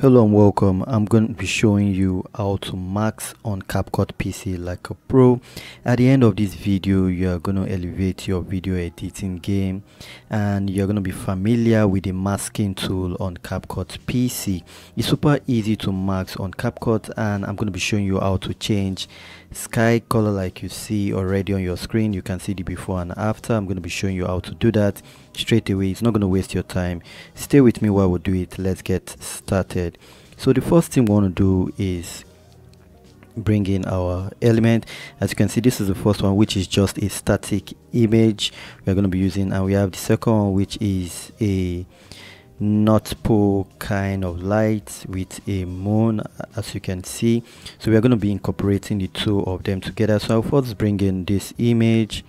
Hello and welcome. I'm going to be showing you how to max on CapCut PC like a pro. At the end of this video, you are going to elevate your video editing game and you're going to be familiar with the masking tool on CapCut PC. It's super easy to max on CapCut and I'm going to be showing you how to change sky color like you see already on your screen. You can see the before and after. I'm going to be showing you how to do that straight away. It's not going to waste your time. Stay with me while we do it. Let's get started. So the first thing we want to do is bring in our element. As you can see, this is the first one, which is just a static image we're going to be using, and we have the second one, which is a north pole kind of light with a moon, as you can see. So we're going to be incorporating the two of them together. So I'll first bring in this image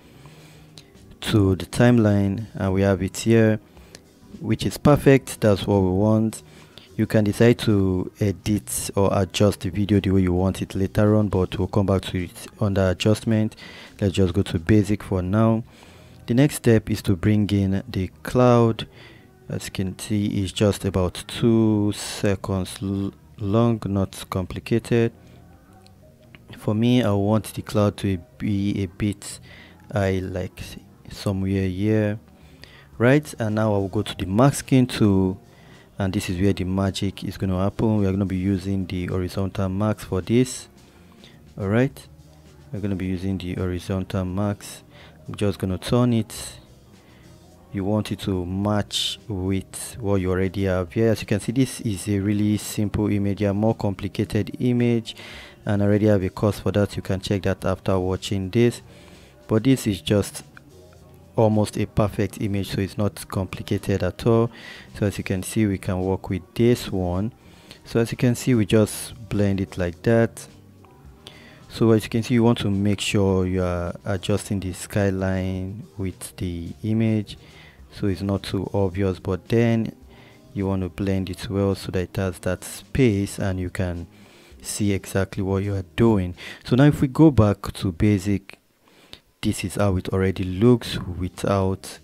to the timeline, and we have it here, which is perfect. That's what we want. You can decide to edit or adjust the video the way you want it later on, but we'll come back to it under adjustment. Let's just go to basic for now. The next step is to bring in the cloud. As you can see, it's just about 2 seconds long, not complicated. For me, I want the cloud to be a bit high, like somewhere here, right? And now I will go to the masking tool. And this is where the magic is going to happen. We are going to be using the horizontal max for this. All right, we're going to be using the horizontal max. I'm just going to turn it. You want it to match with what you already have here. As you can see, this is a really simple image, a more complicated image, and I already have a course for that. You can check that after watching this, but this is just almost a perfect image, so it's not complicated at all. So as you can see, we can work with this one. So as you can see, we just blend it like that. So as you can see, you want to make sure you are adjusting the skyline with the image, so it's not too obvious, but then you want to blend it well so that it has that space and you can see exactly what you are doing. So now if we go back to basic, this is how it already looks without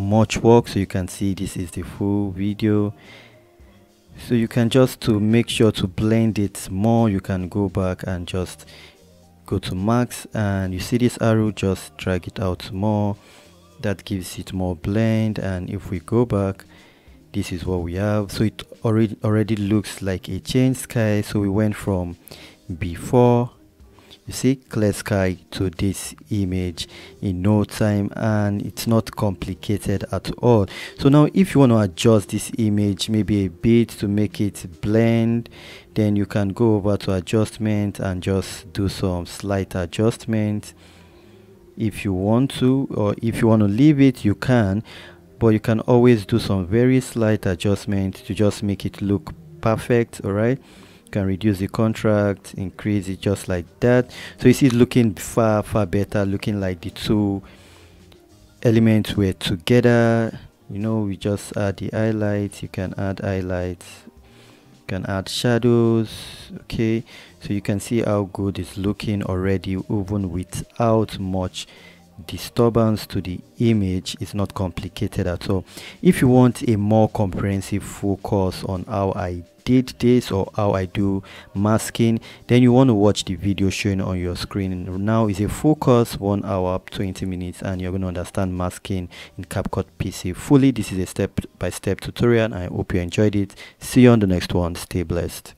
much work. So you can see this is the full video. So you can just, to make sure to blend it more, you can go back and just go to max, and you see this arrow, just drag it out more. That gives it more blend. And if we go back, this is what we have. So it already looks like a changed sky. So we went from before, you see, clear sky to this image in no time, and it's not complicated at all. So now if you want to adjust this image maybe a bit to make it blend, then you can go over to adjustment and just do some slight adjustments if you want to, or if you want to leave it you can, but you can always do some very slight adjustments to just make it look perfect. All right, can reduce the contrast, increase it, just like that. So you see it's looking far better, looking like the two elements were together. You know, we just add the highlights. You can add highlights, you can add shadows. Okay, so you can see how good it's looking already, even without much disturbance to the image. It's not complicated at all. If you want a more comprehensive full course on how I did this or how I do masking, then you want to watch the video showing on your screen now. Is a full course, 1 hour 20 minutes, and you're going to understand masking in CapCut PC fully. This is a step-by-step tutorial and I hope you enjoyed it. See you on the next one. Stay blessed.